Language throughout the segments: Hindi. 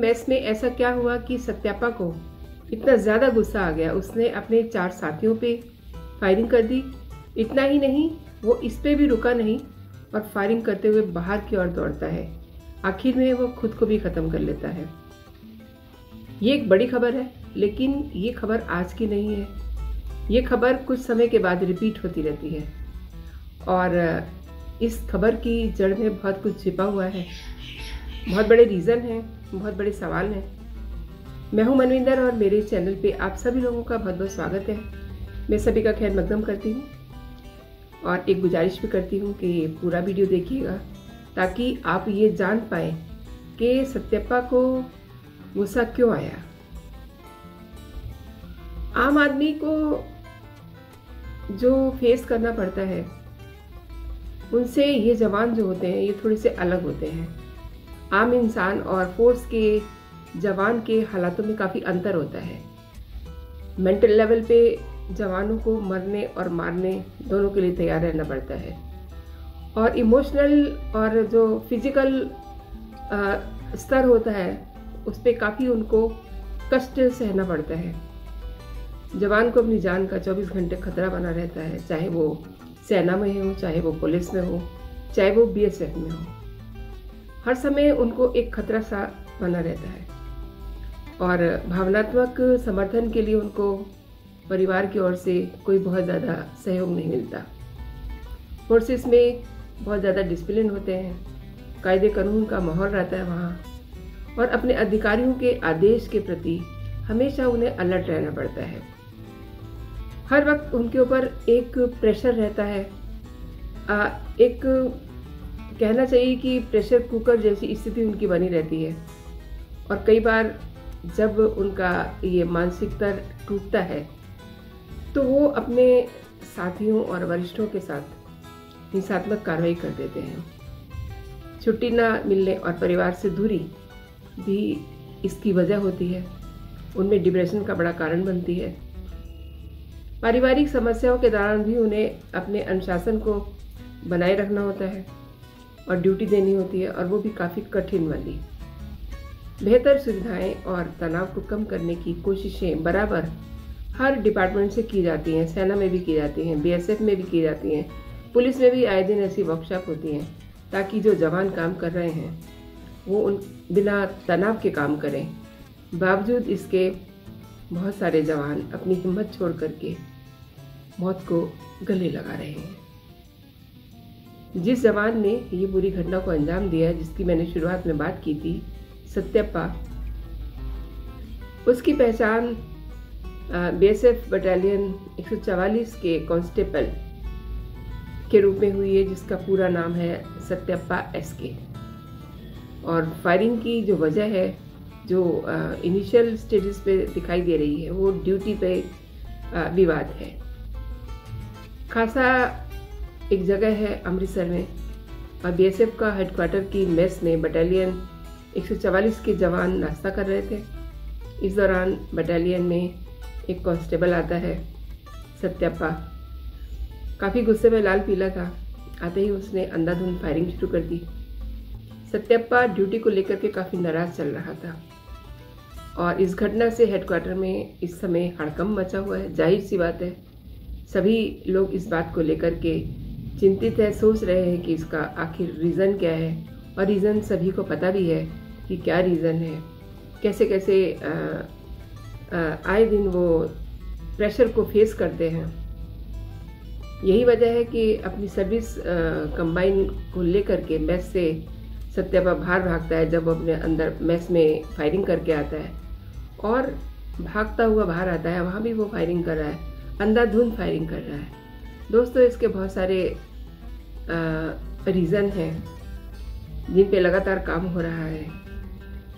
मैच में ऐसा क्या हुआ कि सत्यप्पा को इतना ज़्यादा गुस्सा आ गया, उसने अपने 4 साथियों पे फायरिंग कर दी। इतना ही नहीं, वो इस पे भी रुका नहीं और फायरिंग करते हुए बाहर की ओर दौड़ता है। आखिर में वो खुद को भी ख़त्म कर लेता है। ये एक बड़ी खबर है, लेकिन ये खबर आज की नहीं है। ये खबर कुछ समय के बाद रिपीट होती रहती है और इस खबर की जड़ में बहुत कुछ छिपा हुआ है, बहुत बड़े रीज़न हैं, बहुत बड़े सवाल हैं। मैं हूं मनविंदर और मेरे चैनल पे आप सभी लोगों का बहुत बहुत स्वागत है। मैं सभी का खैर मकदम करती हूं और एक गुजारिश भी करती हूं कि पूरा वीडियो देखिएगा ताकि आप ये जान पाएँ कि सत्यप्पा को गुस्सा क्यों आया। आम आदमी को जो फेस करना पड़ता है उनसे ये जवान जो होते हैं ये थोड़े से अलग होते हैं। आम इंसान और फोर्स के जवान के हालातों में काफ़ी अंतर होता है। मेंटल लेवल पे जवानों को मरने और मारने दोनों के लिए तैयार रहना पड़ता है और इमोशनल और जो फिजिकल स्तर होता है उस पर काफ़ी उनको कष्ट सहना पड़ता है। जवान को अपनी जान का 24 घंटे खतरा बना रहता है, चाहे वो सेना में हो, चाहे वो पुलिस में हो, चाहे वो BSF में हो, हर समय उनको एक खतरा सा बना रहता है और भावनात्मक समर्थन के लिए उनको परिवार की ओर से कोई बहुत ज़्यादा सहयोग नहीं मिलता। फोर्सेस में बहुत ज़्यादा डिसिप्लिन होते हैं, कायदे कानून का माहौल रहता है वहाँ और अपने अधिकारियों के आदेश के प्रति हमेशा उन्हें अलर्ट रहना पड़ता है। हर वक्त उनके ऊपर एक प्रेशर रहता है, एक कहना चाहिए कि प्रेशर कुकर जैसी स्थिति उनकी बनी रहती है और कई बार जब उनका ये मानसिकता टूटता है तो वो अपने साथियों और वरिष्ठों के साथ हिंसात्मक कार्रवाई कर देते हैं। छुट्टी ना मिलने और परिवार से दूरी भी इसकी वजह होती है, उनमें डिप्रेशन का बड़ा कारण बनती है। पारिवारिक समस्याओं के दौरान भी उन्हें अपने अनुशासन को बनाए रखना होता है और ड्यूटी देनी होती है और वो भी काफ़ी कठिन वाली। बेहतर सुविधाएं और तनाव को कम करने की कोशिशें बराबर हर डिपार्टमेंट से की जाती हैं। सेना में भी की जाती हैं, BSF में भी की जाती हैं, पुलिस में भी आए दिन ऐसी वर्कशॉप होती हैं ताकि जो जवान काम कर रहे हैं वो उन बिना तनाव के काम करें। बावजूद इसके बहुत सारे जवान अपनी हिम्मत छोड़ करके मौत को गले लगा रहे हैं। जिस जवान ने ये बुरी घटना को अंजाम दिया, जिसकी मैंने शुरुआत में बात की थी, सत्यप्पा, उसकी पहचान BSF बटालियन 144 के कांस्टेबल के रूप में हुई है, जिसका पूरा नाम है सत्यपा एसके। और फायरिंग की जो वजह है, जो इनिशियल स्टेजेस पे दिखाई दे रही है, वो ड्यूटी पे विवाद है। खासा एक जगह है अमृतसर में और BSF का हेडक्वार्टर की मेस में बटालियन 144 के जवान नाश्ता कर रहे थे। इस दौरान बटालियन में एक कांस्टेबल आता है, सत्यप्पा। काफ़ी गुस्से में लाल पीला था, आते ही उसने अंधाधुंध फायरिंग शुरू कर दी। सत्यप्पा ड्यूटी को लेकर के काफ़ी नाराज़ चल रहा था और इस घटना से हेडक्वार्टर में इस समय हड़कंप मचा हुआ है। जाहिर सी बात है, सभी लोग इस बात को लेकर के चिंतित है, सोच रहे हैं कि इसका आखिर रीज़न क्या है और रीज़न सभी को पता भी है कि क्या रीज़न है। कैसे कैसे आए दिन वो प्रेशर को फेस करते हैं। यही वजह है कि अपनी सर्विस कंबाइन को लेकर के मैच से सत्यपा बाहर भागता है जब वो अपने अंदर मैस में फायरिंग करके आता है और भागता हुआ बाहर आता है, वहाँ भी वो फायरिंग कर रहा है, अंधाधुंध फायरिंग कर रहा है। दोस्तों, इसके बहुत सारे रीज़न हैं जिन पे लगातार काम हो रहा है।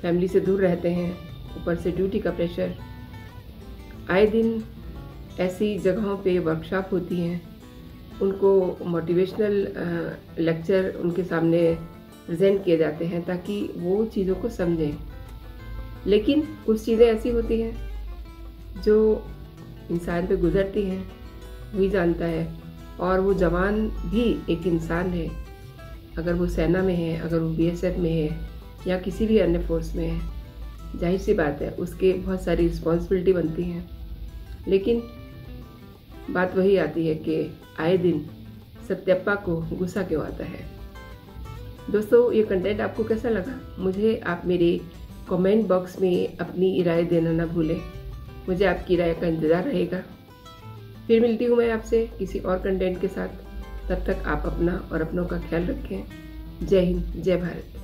फैमिली से दूर रहते हैं, ऊपर से ड्यूटी का प्रेशर, आए दिन ऐसी जगहों पे वर्कशॉप होती हैं, उनको मोटिवेशनल लेक्चर उनके सामने प्रेजेंट किए जाते हैं ताकि वो चीज़ों को समझें। लेकिन कुछ चीज़ें ऐसी होती हैं जो इंसान पे गुजरती हैं, वही जानता है। और वो जवान भी एक इंसान है, अगर वो सेना में है, अगर वो BSF में है या किसी भी अन्य फोर्स में है, जाहिर सी बात है उसके बहुत सारी रिस्पॉन्सिबिलिटी बनती हैं। लेकिन बात वही आती है कि आए दिन सत्यप्पा को गुस्सा क्यों आता है। दोस्तों, ये कंटेंट आपको कैसा लगा मुझे आप मेरे कमेंट बॉक्स में अपनी राय देना ना भूलें। मुझे आपकी राय का इंतज़ार रहेगा। फिर मिलती हूँ मैं आपसे किसी और कंटेंट के साथ। तब तक आप अपना और अपनों का ख्याल रखें। जय हिंद, जय भारत।